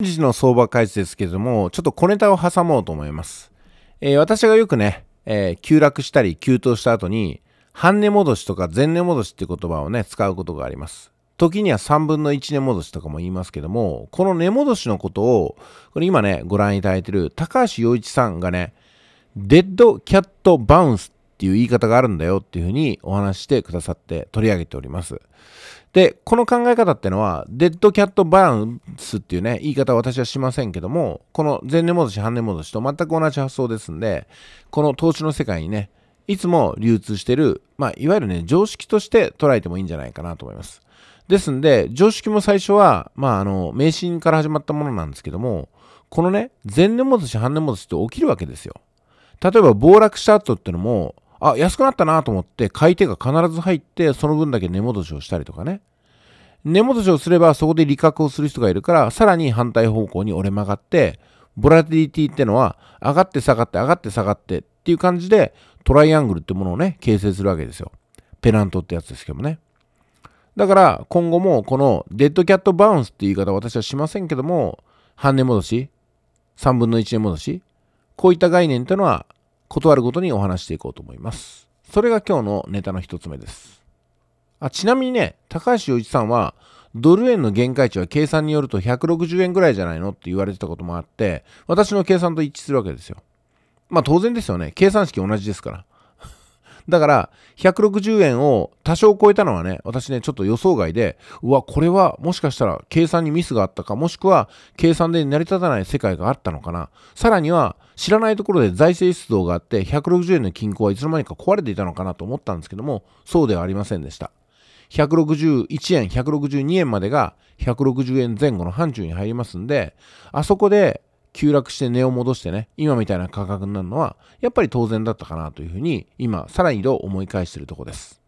本日の相場解説ですけれども、ちょっと小ネタを挟もうと思います。私がよくね、急落したり急騰した後に、半値戻しとか前値戻しって言葉をね、使うことがあります。時には3分の1値戻しとかも言いますけども、この値戻しのことを、これ今ね、ご覧いただいている高橋洋一さんがね、デッドキャットバウンスっていう言い方があるんだよっていうふうにお話してくださって取り上げております。で、この考え方ってのは、デッドキャットバウンスっていうね、言い方は私はしませんけども、この前値戻し、半値戻しと全く同じ発想ですんで、この投資の世界にね、いつも流通してる、いわゆるね、常識として捉えてもいいんじゃないかなと思います。ですんで、常識も最初は、迷信から始まったものなんですけども、このね、前値戻し、半値戻しって起きるわけですよ。例えば、暴落した後ってのも、あ、安くなったなと思って、買い手が必ず入って、その分だけ値戻しをしたりとかね。値戻しをすれば、そこで利確をする人がいるから、さらに反対方向に折れ曲がって、ボラティリティってのは、上がって下がって、上がって下がってっていう感じで、トライアングルってものをね、形成するわけですよ。ペナントってやつですけどもね。だから、今後もこのデッドキャットバウンスっていう言い方は私はしませんけども、半値戻し、3分の1値戻し、こういった概念ってのは、断るごとにお話していこうと思います。それが今日のネタの一つ目です。ちなみにね、高橋洋一さんは、ドル円の限界値は計算によると160円ぐらいじゃないのって言われてたこともあって、私の計算と一致するわけですよ。当然ですよね。計算式同じですから。だから、160円を多少超えたのはね、私ね、ちょっと予想外で、これはもしかしたら計算にミスがあったか、もしくは計算で成り立たない世界があったのかな。さらには、知らないところで財政出動があって、160円の均衡はいつの間にか壊れていたのかなと思ったんですけども、そうではありませんでした。161円、162円までが160円前後の範疇に入りますんで、あそこで、急落して値を戻してね、今みたいな価格になるのは、やっぱり当然だったかなというふうに、今、さらに度思い返しているところです。